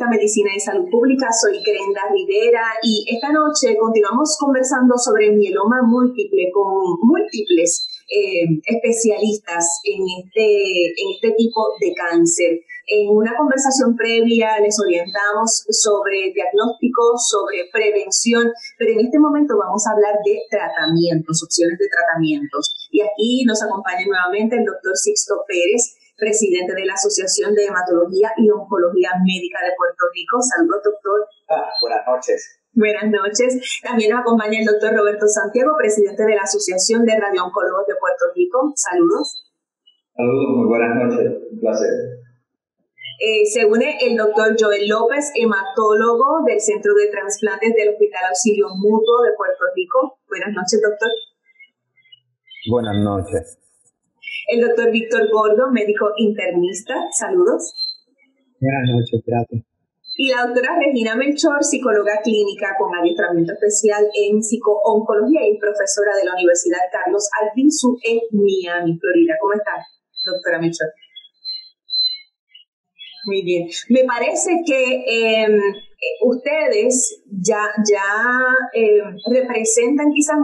revista Medicina y Salud Pública. Soy Brenda Rivera y esta noche continuamos conversando sobre mieloma múltiple con múltiples especialistas en este tipo de cáncer. En una conversación previa les orientamos sobre diagnóstico, sobre prevención, pero en este momento vamos a hablar de tratamientos, opciones de tratamientos. Y aquí nos acompaña nuevamente el doctor Sixto Pérez, presidente de la Asociación de Hematología y Oncología Médica de Puerto Rico. Saludos, doctor. Buenas noches. Buenas noches. También nos acompaña el doctor Roberto Santiago, presidente de la Asociación de Radio Oncólogos de Puerto Rico. Saludos. Saludos, muy buenas noches. Un placer. Se une el doctor Joel López, hematólogo del Centro de Transplantes del Hospital Auxilio Mutuo de Puerto Rico. Buenas noches, doctor. Buenas noches. El doctor Víctor Gordo, médico internista. Saludos. Buenas noches, gracias. Y la doctora Regina Melchor, psicóloga clínica con adiestramiento especial en psicooncología y profesora de la Universidad de Carlos Albizu en Miami, Florida. ¿Cómo está, doctora Melchor? Muy bien. Me parece que ustedes ya representan quizás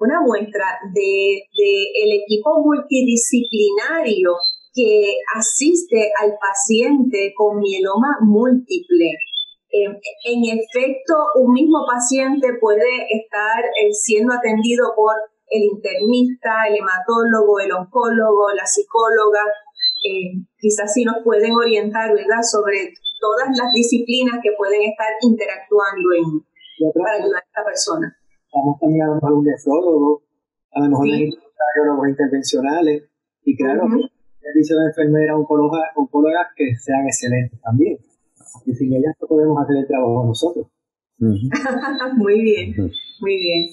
una muestra de el equipo multidisciplinario que asiste al paciente con mieloma múltiple. En efecto, un mismo paciente puede estar siendo atendido por el internista, el hematólogo, el oncólogo, la psicóloga. Quizás sí nos pueden orientar, ¿verdad?, sobre todas las disciplinas que pueden estar interactuando para ayudar a esta persona. Estamos también a lo mejor un nefrólogo, a lo mejor radiólogos intervencionales, y claro, servicios de enfermeras oncólogas que sean excelentes también. Y sin ellas no podemos hacer el trabajo nosotros. Muy bien, muy bien.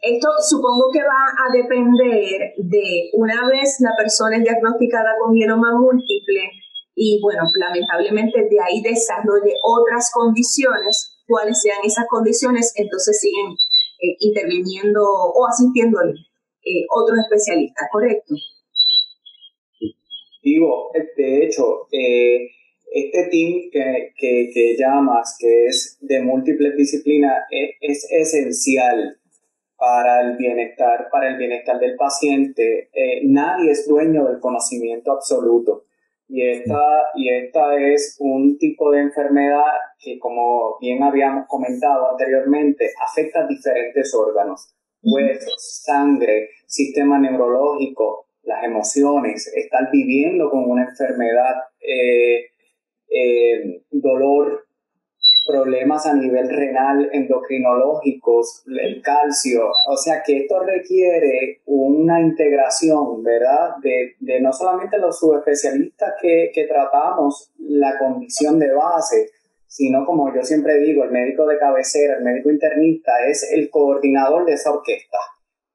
Esto supongo que va a depender de una vez la persona es diagnosticada con mieloma múltiple y, bueno, lamentablemente de ahí desarrolle otras condiciones. Cuáles sean esas condiciones, entonces siguen interviniendo o asistiéndole otros especialistas, ¿correcto? Digo, de hecho, este team que llamas, que es de múltiples disciplinas, es esencial para el bienestar del paciente. Nadie es dueño del conocimiento absoluto. Y esta es un tipo de enfermedad que, como bien habíamos comentado anteriormente, afecta diferentes órganos, huesos, sangre, sistema neurológico, las emociones, estar viviendo con una enfermedad, dolor, problemas a nivel renal, endocrinológicos, el calcio. O sea que esto requiere una integración, ¿verdad?, de no solamente los subespecialistas que tratamos la condición de base, sino, como yo siempre digo, el médico de cabecera, el médico internista, es el coordinador de esa orquesta.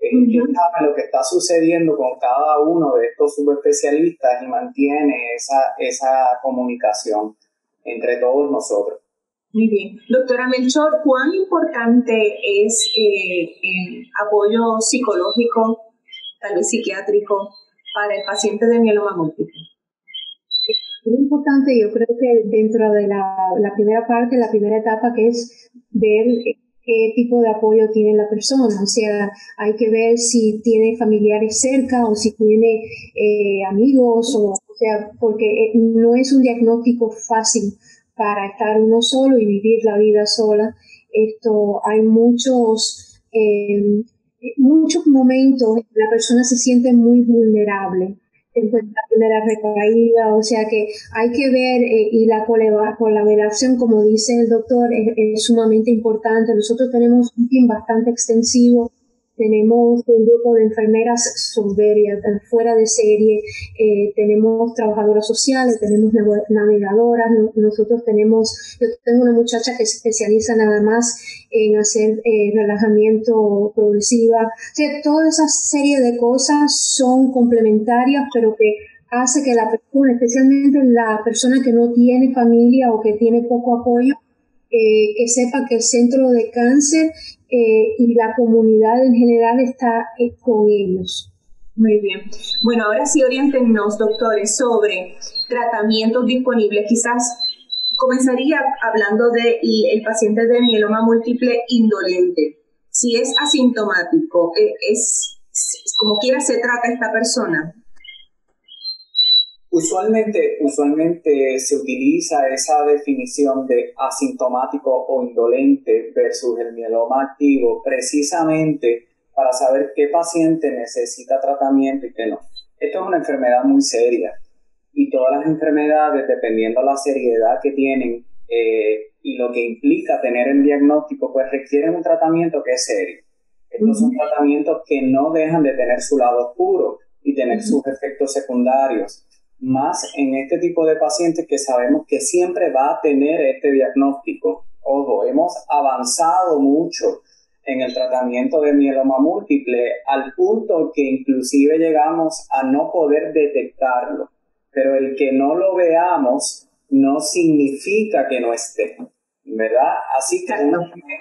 Él sabe lo que está sucediendo con cada uno de estos subespecialistas y mantiene esa comunicación entre todos nosotros. Muy bien. Doctora Melchor, ¿cuán importante es el apoyo psicológico, tal vez psiquiátrico, para el paciente de mieloma múltiple? Es muy importante. Yo creo que dentro de la primera parte, la primera etapa, que es ver qué tipo de apoyo tiene la persona. O sea, hay que ver si tiene familiares cerca o si tiene amigos, o sea, porque no es un diagnóstico fácil para estar uno solo y vivir la vida sola. Hay muchos momentos en que la persona se siente muy vulnerable, después de la primera recaída, o sea que hay que ver, y la colaboración, como dice el doctor, es sumamente importante. Nosotros tenemos un team bastante extensivo. Tenemos un grupo de enfermeras soberbias, fuera de serie, tenemos trabajadoras sociales, tenemos navegadoras, yo tengo una muchacha que se especializa nada más en hacer relajamiento progresiva. O sea, toda esa serie de cosas son complementarias, pero que hace que la persona, especialmente la persona que no tiene familia o que tiene poco apoyo, que sepa que el Centro de Cáncer y la comunidad en general está con ellos. Muy bien. Bueno, ahora sí oriéntenos, doctores, sobre tratamientos disponibles. Quizás Comenzaría hablando del paciente de mieloma múltiple indolente. Si es asintomático, es como quiera se trata esta persona. Usualmente se utiliza esa definición de asintomático o indolente versus el mieloma activo precisamente para saber qué paciente necesita tratamiento y qué no. Esto es una enfermedad muy seria. Y todas las enfermedades, dependiendo de la seriedad que tienen y lo que implica tener el diagnóstico, pues requieren un tratamiento que es serio. Estos son tratamientos que no dejan de tener su lado oscuro y tener sus efectos secundarios. Más en este tipo de pacientes que sabemos que siempre va a tener este diagnóstico. Ojo, hemos avanzado mucho en el tratamiento de mieloma múltiple al punto que inclusive llegamos a no poder detectarlo. Pero el que no lo veamos no significa que no esté, ¿verdad? Así que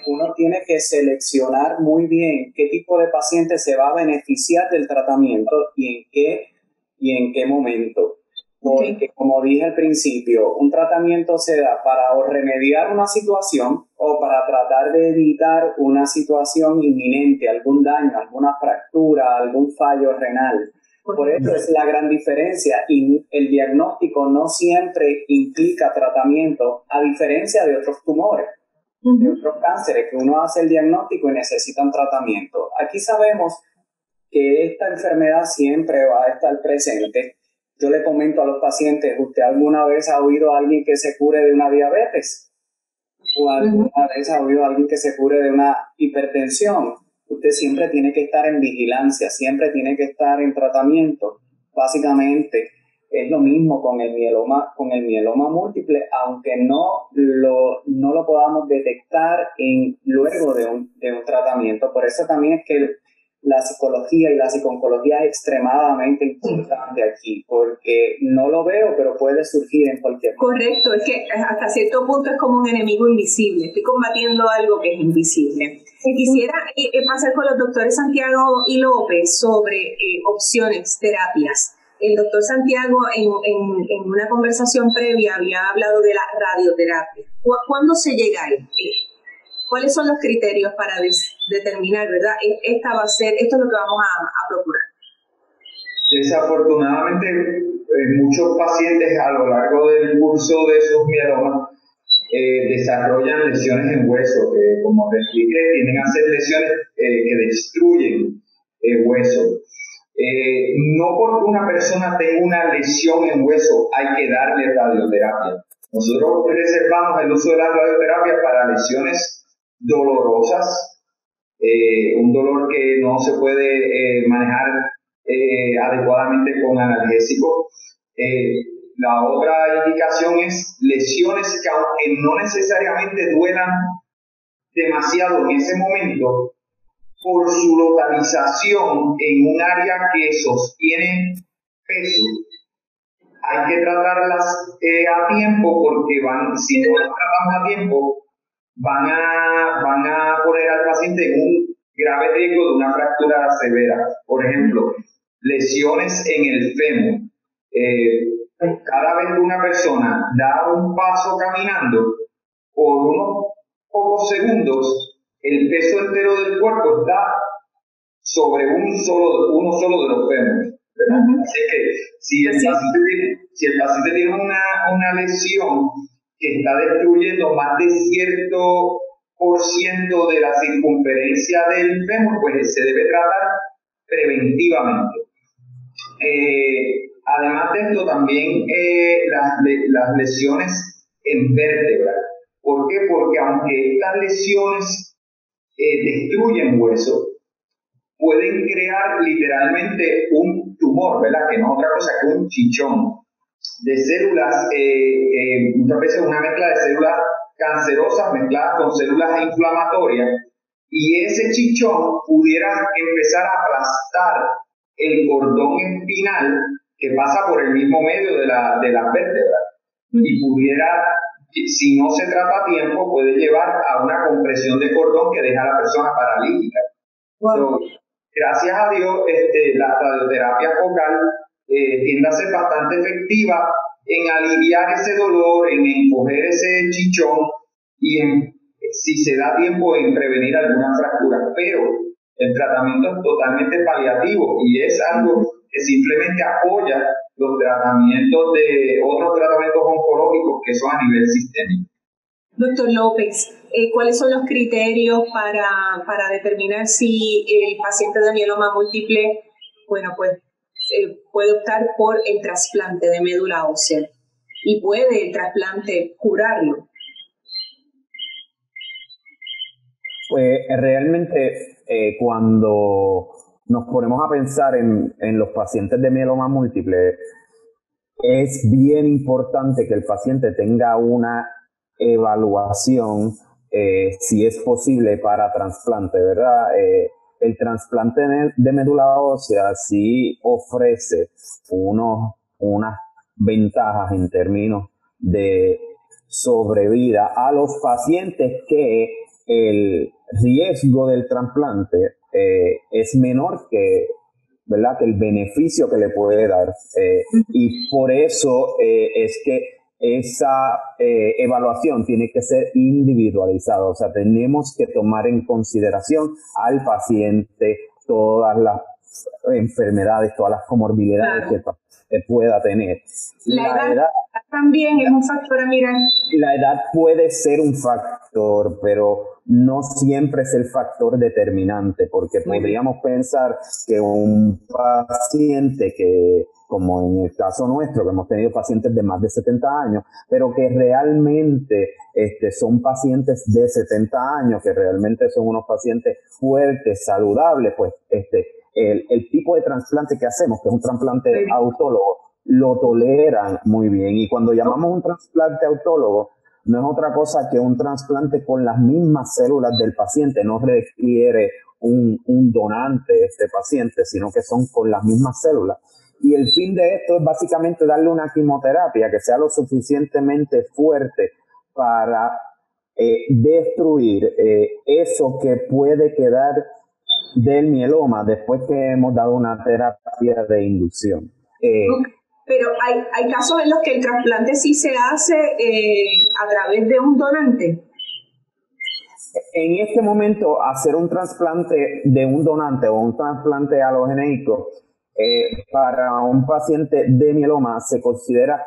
uno tiene que seleccionar muy bien qué tipo de paciente se va a beneficiar del tratamiento y en qué momento. Porque, como dije al principio, un tratamiento se da para o remediar una situación o para tratar de evitar una situación inminente, algún daño, alguna fractura, algún fallo renal. Por eso es la gran diferencia, y el diagnóstico no siempre implica tratamiento, a diferencia de otros tumores, de otros cánceres, que uno hace el diagnóstico y necesitan tratamiento. Aquí sabemos que esta enfermedad siempre va a estar presente. Yo le comento a los pacientes, ¿usted alguna vez ha oído a alguien que se cure de una diabetes? ¿O alguna vez ha oído a alguien que se cure de una hipertensión? Usted siempre tiene que estar en vigilancia, siempre tiene que estar en tratamiento. Básicamente es lo mismo con el mieloma múltiple, aunque no lo podamos detectar luego de un tratamiento. Por eso también es que la psicología y la psicooncología es extremadamente importante aquí, porque no lo veo, pero puede surgir en cualquier momento. Correcto, es que hasta cierto punto es como un enemigo invisible, estoy combatiendo algo que es invisible. Quisiera pasar con los doctores Santiago y López sobre opciones, terapias. El doctor Santiago en una conversación previa había hablado de la radioterapia. ¿Cuándo se llega a esto? ¿Cuáles son los criterios para determinar, verdad? Esto es lo que vamos a procurar. Desafortunadamente, muchos pacientes a lo largo del curso de sus mielomas desarrollan lesiones en hueso, que como te expliqué, tienden a ser lesiones que destruyen el hueso. No porque una persona tenga una lesión en hueso hay que darle radioterapia. Nosotros reservamos el uso de la radioterapia para lesiones dolorosas, un dolor que no se puede manejar adecuadamente con analgésico. La otra indicación es lesiones que, aunque no necesariamente duelan demasiado en ese momento, por su localización en un área que sostiene peso, hay que tratarlas a tiempo, porque si no las tratamos a tiempo, van a poner al paciente en un grave riesgo de una fractura severa. Por ejemplo, lesiones en el fémur. Cada vez que una persona da un paso caminando, por unos pocos segundos, el peso entero del cuerpo está sobre uno solo de los fémures. Así que si el paciente tiene una lesión que está destruyendo más de cierto % de la circunferencia del fémur, pues se debe tratar preventivamente. Además de esto, también las lesiones en vértebra. ¿Por qué? Porque aunque estas lesiones destruyen hueso, pueden crear literalmente un tumor, ¿verdad? Que no es otra cosa que un chichón de células, muchas veces una mezcla de células cancerosas mezcladas con células inflamatorias, y ese chichón pudiera empezar a aplastar el cordón espinal que pasa por el mismo medio de la vértebra, y pudiera, si no se trata a tiempo, puede llevar a una compresión de cordón que deja a la persona paralítica. Wow. So, gracias a Dios, la radioterapia focal tiende a ser bastante efectiva en aliviar ese dolor, en encoger ese chichón y en, si se da tiempo, en prevenir alguna fractura. Pero el tratamiento es totalmente paliativo y es algo que simplemente apoya los tratamientos de otros tratamientos oncológicos que son a nivel sistémico. Doctor López, ¿cuáles son los criterios para determinar si el paciente de mieloma múltiple, puede optar por el trasplante de médula ósea y puede el trasplante curarlo? Pues realmente cuando nos ponemos a pensar en los pacientes de mieloma múltiple, es bien importante que el paciente tenga una evaluación, si es posible, para trasplante, ¿verdad? El trasplante de médula ósea sí ofrece unas ventajas en términos de sobrevida a los pacientes que el riesgo del trasplante es menor que, ¿verdad?, que el beneficio que le puede dar. Y por eso es que esa evaluación tiene que ser individualizada, o sea, tenemos que tomar en consideración al paciente todas las enfermedades, todas las comorbilidades que el paciente pueda tener. La edad también es un factor a mirar. La edad puede ser un factor, pero no siempre es el factor determinante, porque podríamos pensar que un paciente que, como en el caso nuestro, que hemos tenido pacientes de más de 70 años, pero que realmente son pacientes de 70 años, que realmente son unos pacientes fuertes, saludables, pues el tipo de trasplante que hacemos, que es un trasplante autólogo, lo toleran muy bien. Y cuando llamamos un trasplante autólogo, no es otra cosa que un trasplante con las mismas células del paciente, no requiere un donante este paciente, sino que son con las mismas células. Y el fin de esto es básicamente darle una quimioterapia que sea lo suficientemente fuerte para destruir eso que puede quedar del mieloma después que hemos dado una terapia de inducción. Pero hay casos en los que el trasplante sí se hace a través de un donante. En este momento, hacer un trasplante de un donante o un trasplante alogeneico para un paciente de mieloma se considera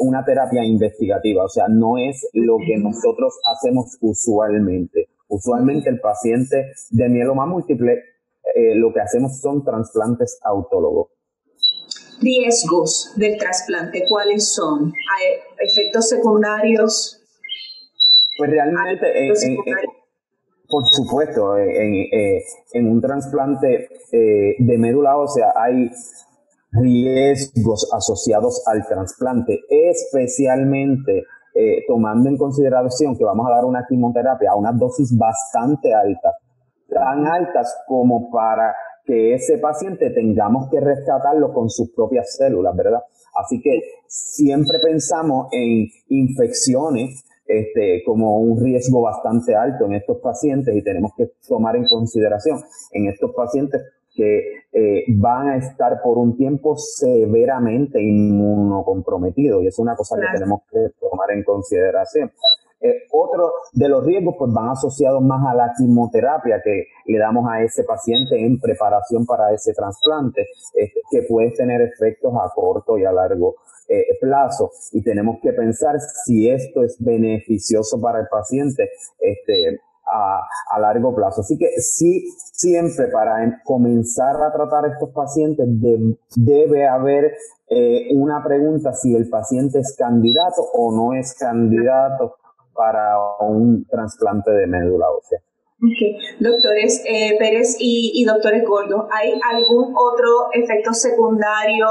una terapia investigativa, o sea, no es lo que nosotros hacemos usualmente. Usualmente el paciente de mieloma múltiple lo que hacemos son trasplantes autólogos. ¿Riesgos del trasplante cuáles son? ¿Hay efectos secundarios? Pues realmente, por supuesto, en un trasplante de médula ósea hay riesgos asociados al trasplante, especialmente tomando en consideración que vamos a dar una quimioterapia a unas dosis bastante altas, tan altas como para que ese paciente tengamos que rescatarlo con sus propias células, ¿verdad? Así que siempre pensamos en infecciones, como un riesgo bastante alto en estos pacientes, y tenemos que tomar en consideración en estos pacientes que van a estar por un tiempo severamente inmunocomprometidos, y es una cosa que tenemos que tomar en consideración. Otro de los riesgos van asociados más a la quimioterapia que le damos a ese paciente en preparación para ese trasplante, que puede tener efectos a corto y a largo plazo, y tenemos que pensar si esto es beneficioso para el paciente a largo plazo. Así que sí, siempre para comenzar a tratar a estos pacientes debe haber una pregunta si el paciente es candidato o no es candidato para un trasplante de médula ósea. Okay. Doctores Pérez y doctores Gordo, ¿hay algún otro efecto secundario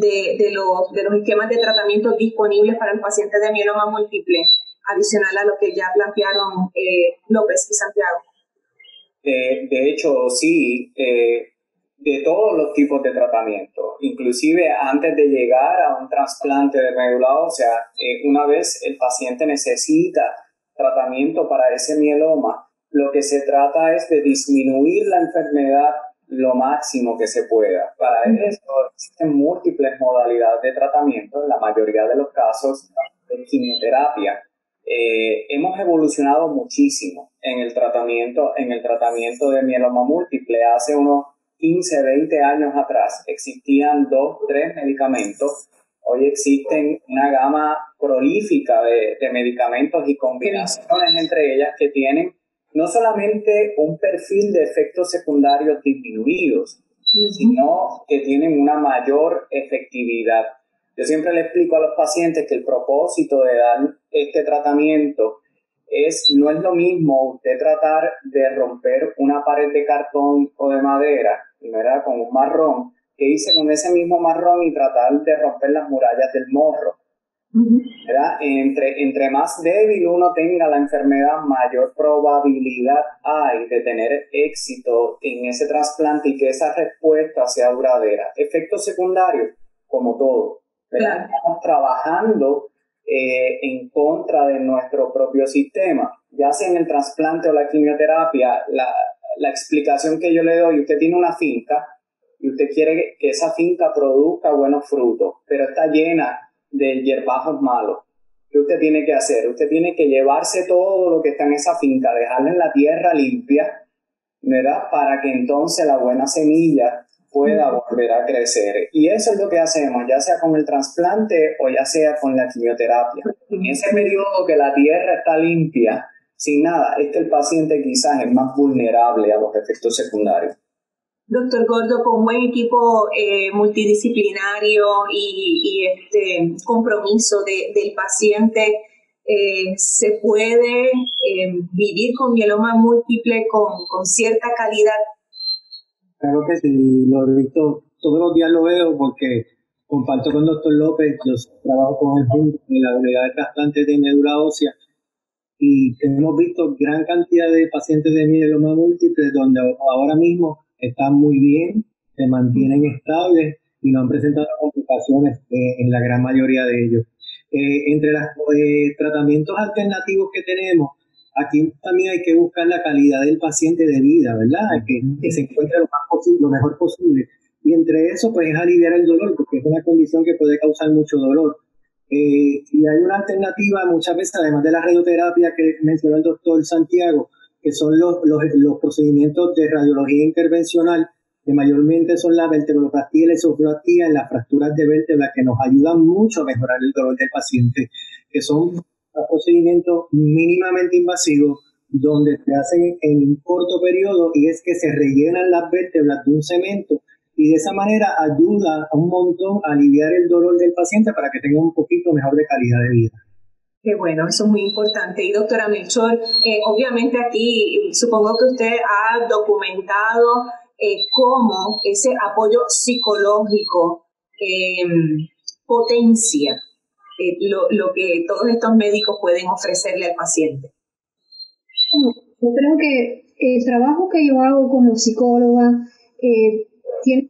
de los esquemas de tratamiento disponibles para el paciente de mieloma múltiple, adicional a lo que ya plantearon López y Santiago? De hecho, sí, de todos los tipos de tratamiento, inclusive antes de llegar a un trasplante de médula ósea, una vez el paciente necesita tratamiento para ese mieloma, lo que se trata es de disminuir la enfermedad lo máximo que se pueda. Para eso existen múltiples modalidades de tratamiento, en la mayoría de los casos de quimioterapia. Hemos evolucionado muchísimo en el tratamiento de mieloma múltiple. Hace unos 15, 20 años atrás existían 2, 3 medicamentos. Hoy existen una gama prolífica de medicamentos y combinaciones entre ellas que tienen no solamente un perfil de efectos secundarios disminuidos, sino que tienen una mayor efectividad. Yo siempre le explico a los pacientes que el propósito de dar este tratamiento no es lo mismo usted tratar de romper una pared de cartón o de madera, ¿verdad?, con un marrón, que hice con ese mismo marrón y tratar de romper las murallas del morro. ¿Verdad? Entre más débil uno tenga la enfermedad, mayor probabilidad hay de tener éxito en ese trasplante y que esa respuesta sea duradera. Efectos secundarios, como todo. ¿Verdad? Estamos trabajando en contra de nuestro propio sistema. Ya sea en el trasplante o la quimioterapia, la explicación que yo le doy, usted tiene una finca, y usted quiere que esa finca produzca buenos frutos, pero está llena de hierbajos malos. ¿Qué usted tiene que hacer? Usted tiene que llevarse todo lo que está en esa finca, dejarla en la tierra limpia, ¿verdad?, para que entonces la buena semilla pueda volver a crecer. Y eso es lo que hacemos, ya sea con el trasplante o ya sea con la quimioterapia. En ese periodo que la tierra está limpia, sin nada, es que el paciente quizás es más vulnerable a los efectos secundarios. Doctor Gordo, con un buen equipo multidisciplinario y este compromiso del paciente, ¿se puede vivir con mieloma múltiple con cierta calidad? Claro que sí, lo he visto, todos los días lo veo porque comparto con el doctor López, yo trabajo con él junto en la unidad de trasplantes de médula ósea y hemos visto gran cantidad de pacientes de mieloma múltiple donde ahora mismo están muy bien, se mantienen estables y no han presentado complicaciones en la gran mayoría de ellos. Entre los tratamientos alternativos que tenemos, aquí también hay que buscar la calidad del paciente de vida, ¿verdad? Que se encuentre lo mejor posible. Y entre eso, pues, es aliviar el dolor, porque es una condición que puede causar mucho dolor. Y hay una alternativa muchas veces, además de la radioterapia que mencionó el doctor Santiago, que son los procedimientos de radiología intervencional, que mayormente son la vertebroplastia y la esoplastia en las fracturas de vértebra, que nos ayudan mucho a mejorar el dolor del paciente, que son procedimientos mínimamente invasivos, donde se hacen en un corto periodo y es que se rellenan las vértebras de un cemento y de esa manera ayuda a un montón a aliviar el dolor del paciente para que tenga un poquito mejor de calidad de vida. Qué bueno, eso es muy importante. Y doctora Melchor, obviamente aquí supongo que usted ha documentado cómo ese apoyo psicológico potencia lo que todos estos médicos pueden ofrecerle al paciente. Yo creo que el trabajo que yo hago como psicóloga tiene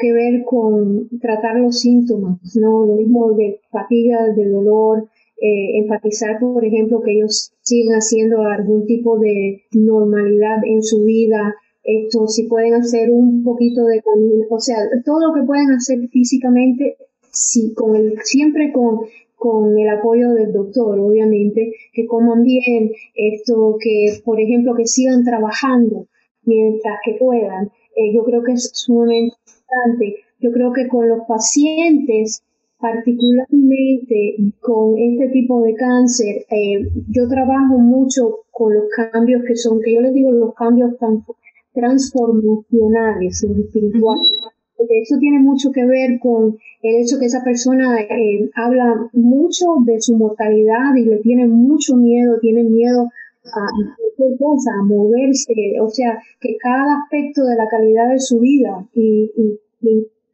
que ver con tratar los síntomas, ¿no? Lo mismo de fatiga, de dolor. Enfatizar, por ejemplo, que ellos siguen haciendo algún tipo de normalidad en su vida, esto si pueden hacer un poquito de camino, o sea, todo lo que pueden hacer físicamente, sí, siempre con el apoyo del doctor, obviamente, que coman bien, esto que, por ejemplo, que sigan trabajando mientras que puedan. Yo creo que es sumamente importante. Yo creo que con los pacientes, particularmente con este tipo de cáncer, yo trabajo mucho con los cambios que yo les digo, los cambios tan transformacionales, los espirituales. Eso tiene mucho que ver con el hecho que esa persona habla mucho de su mortalidad y le tiene mucho miedo, tiene miedo a moverse, o sea, que cada aspecto de la calidad de su vida y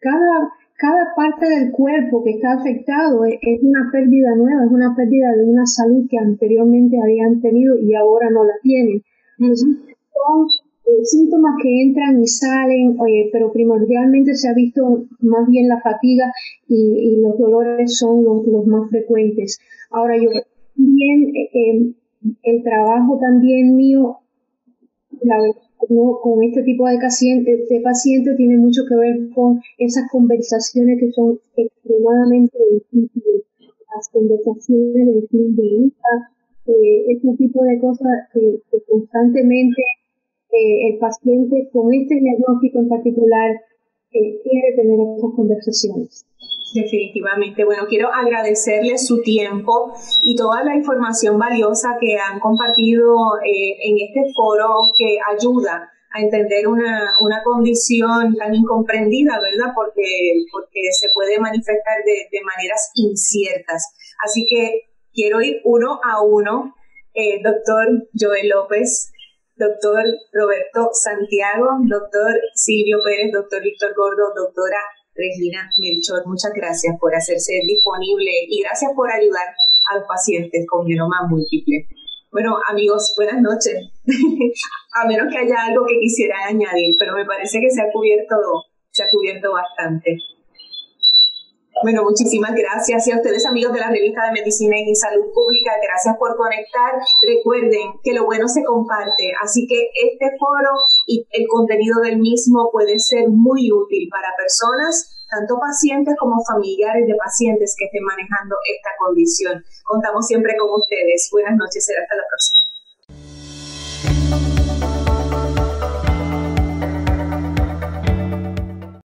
cada parte del cuerpo que está afectado es una pérdida nueva, es una pérdida de una salud que anteriormente habían tenido y ahora no la tienen. Entonces, son síntomas que entran y salen, pero primordialmente se ha visto más bien la fatiga y los dolores son los más frecuentes. Ahora, yo creo que también el trabajo también mío la verdad, con este tipo de pacientes tiene mucho que ver con esas conversaciones que son extremadamente difíciles, las conversaciones del fin de vista, este tipo de cosas que constantemente el paciente con este diagnóstico en particular quiere tener esas conversaciones. Definitivamente. Bueno, quiero agradecerles su tiempo y toda la información valiosa que han compartido en este foro que ayuda a entender una condición tan incomprendida, ¿verdad? Porque se puede manifestar de maneras inciertas. Así que quiero ir uno a uno. Doctor Joel López, doctor Roberto Santiago, doctor Silvio Pérez, doctor Víctor Gordo, doctora Regina Melchor, muchas gracias por hacerse disponible y gracias por ayudar a los pacientes con mieloma múltiple. Bueno, amigos, buenas noches. A menos que haya algo que quisieran añadir, pero me parece que se ha cubierto bastante. Bueno, muchísimas gracias y a ustedes, amigos de la revista de Medicina y Salud Pública, gracias por conectar. Recuerden que lo bueno se comparte, así que este foro y el contenido del mismo puede ser muy útil para personas, tanto pacientes como familiares de pacientes que estén manejando esta condición. Contamos siempre con ustedes. Buenas noches, será hasta la próxima.